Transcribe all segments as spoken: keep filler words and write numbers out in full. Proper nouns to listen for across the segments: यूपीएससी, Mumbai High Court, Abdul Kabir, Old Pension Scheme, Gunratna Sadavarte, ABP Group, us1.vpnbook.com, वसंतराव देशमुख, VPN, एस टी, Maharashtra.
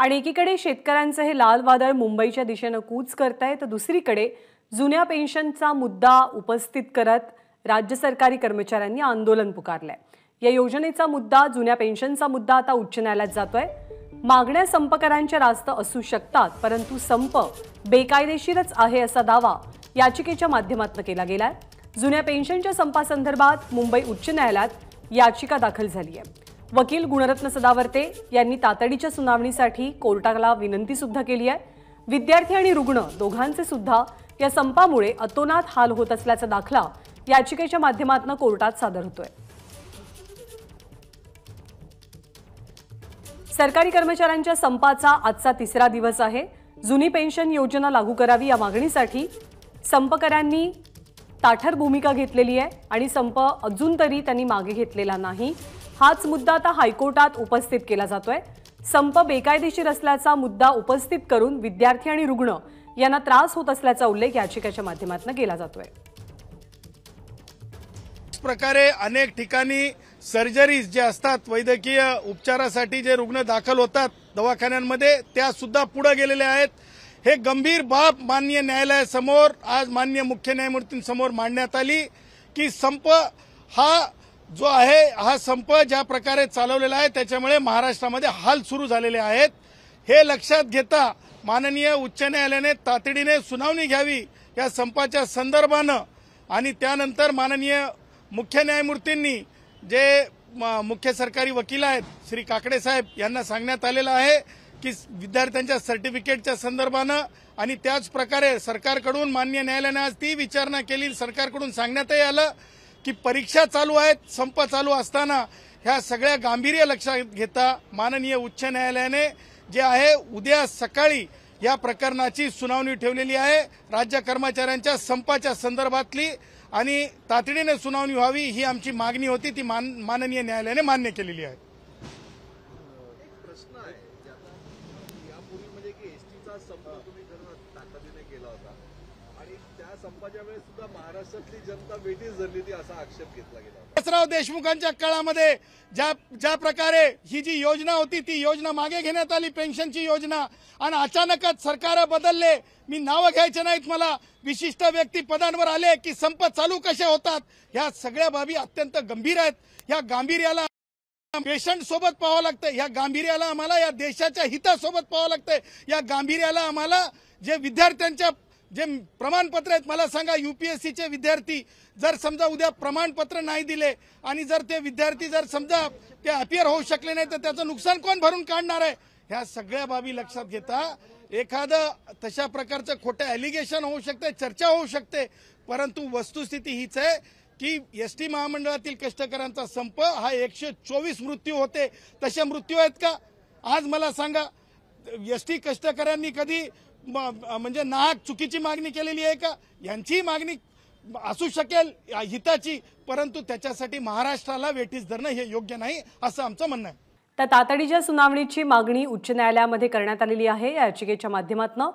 आणि एकीकडे शेतकऱ्यांचं हे लाल वादळ मुंबईच्या दिशेने कूच करताय, तर दुसरीकडे जुन्या पेन्शनचा मुद्दा उपस्थित करत राज्य सरकारी कर्मचाऱ्यांनी आंदोलन पुकारले। या योजनेचा मुद्दा, जुन्या पेन्शनचा मुद्दा आता उच्च न्यायालयात जातोय। मागण्या संपकऱ्यांच्या रास्त असू शकतात, परंतु संप बेकायदेशीरच आहे असा दावा याचिकेच्या माध्यमातून केला गेलाय। जुन्या पेन्शनच्या संपासंदर्भात मुंबई उच्च न्यायालयात याचिका दाखल झाली आहे। वकील गुणरत्न सदावर्ते यांनी तातडीच्या सुनावणीसाठी कोर्टाला विनंती सुद्धा केली आहे। विद्यार्थी आणि रुग्ण दोघांचे सुद्धा या संपामुळे अतोनात हाल होत असल्याचा दाखला याचिकेच्या माध्यमातून कोर्टात सादर होतोय। सरकारी कर्मचाऱ्यांच्या संपाचा आजचा तिसरा दिवस आहे। जुनी पेन्शन योजना लागू करावी या मागणीसाठी संपकऱ्यांनी ताठर भूमिका घेतलेली आहे आणि संप अजून तरी त्यांनी मागे घेतलेला नाही। हाच मुद्दा आता हायकोर्टात उपस्थित केला जातोय। संप बेकायदेशीर असल्याचा मुद्दा उपस्थित करून विद्यार्थी आणि रुग्ण यांना त्रास होत असल्याचा उल्लेख याचिकेच्या माध्यमातून केला जातोय। इस प्रकारे अनेक ठिकाणी सर्जरीज जे असतात, वैद्यकीय उपचारासाठी जे रुग्ण दाखल होतात दवाखान्यांमध्ये, त्या सुद्धा पुढे गेलेले आहेत। हे गंभीर बाब माननीय न्यायालयासमोर आज माननीय मुख्य न्यायमूर्तींसमोर मांडण्यात आली की संप हा जो आहे, हा संप ज्या प्रकारे चालवलेला आहे त्याच्यामुळे महाराष्ट्रामध्ये हाल सुरू झालेले आहेत। हे लक्षात घेता माननीय उच्च न्यायालयाने तातडीने सुनावणी घ्यावी या संपाच्या संदर्भानं, आणि त्यानंतर माननीय मुख्य न्यायमूर्तींनी जे मुख्य सरकारी वकील आहेत श्री काकडे साहेब यांना सांगण्यात आलेलं आहे की विद्यार्थ्यांच्या सर्टिफिकेटच्या संदर्भानं, आणि त्याच प्रकारे सरकारकडून माननीय न्यायालयाने आज ती विचारणा केली। सरकारकडून सांगण्यातही आलं की परीक्षा चालू आहेत, संप चालू असताना ह्या सगळ्या गांभीर्य लक्षात घेता माननीय उच्च न्यायालयाने जे आहे उद्या सकाळी या प्रकरणाची सुनावणी ठेवलेली आहे, राज्य कर्मचाऱ्यांच्या संपाच्या संदर्भातली, आणि तातडीने सुनावणी व्हावी ही आमची मागणी होती। ती मान, माननीय न्यायालयाने मान्य केलेली आहे। महाराष्ट्रातली जनता वेटीस धरली होती असा आक्षेप घेतला गेला। वसंतराव देशमुखांच्या काळामध्ये ज्या ज्या प्रकारे ही जी योजना होती ती योजना मागे घेण्यात आली, पेन्शनची योजना, आणि अचानकच सरकार बदलले। मी नावं घ्यायचे नाहीत मला, विशिष्ट व्यक्ती पदांवर आले की संप चालू कसे होतात। ह्या सगळ्या बाबी अत्यंत गंभीर आहेत। ह्या गांभीर्याला पेशंट सोबत पाहावं लागतं, ह्या गांभीर्याला आम्हाला या देशाच्या हितासोबत पाहावं लागतंय, या गांभीर्याला आम्हाला जे विद्यार्थ्यांच्या जे प्रमाणपत्र आहेत, मला सांगा यूपीएससीचे विद्यार्थी जर समजा उद्या प्रमाणपत्र नाही दिले आणि जर ते विद्यार्थी जर समजा ते अपियर होऊ शकले नाही तर त्याचं नुकसान कोण भरून काढणार आहे। ह्या सगळ्या बाबी लक्षात घेता एखादं तशा प्रकारचं खोटं ॲलिगेशन होऊ शकते, चर्चा होऊ शकते, परंतु वस्तुस्थिती हीच आहे की एस टी महामंडळातील कष्टकऱ्यांचा संप हा एकशे चोवीस मृत्यू होते। तसे मृत्यू आहेत का? आज मला सांगा एस टी कष्टकऱ्यांनी कधी म्हणजे नाहक चुकीची मागणी केलेली आहे का? यांची मागणी असू शकेल हिताची, परंतु त्याच्यासाठी महाराष्ट्राला वेठीस धरणं हे योग्य नाही असं आमचं म्हणणं आहे। तर तातडीच्या सुनावणीची मागणी उच्च न्यायालयामध्ये करण्यात आलेली आहे। या याचिकेच्या माध्यमातून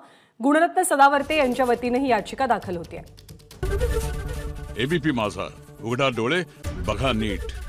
गुणरत्न सदावर्ते यांच्या वतीने ही याचिका दाखल होती आहे। एबीपी माझा, उघडा डोळे बघा नीट।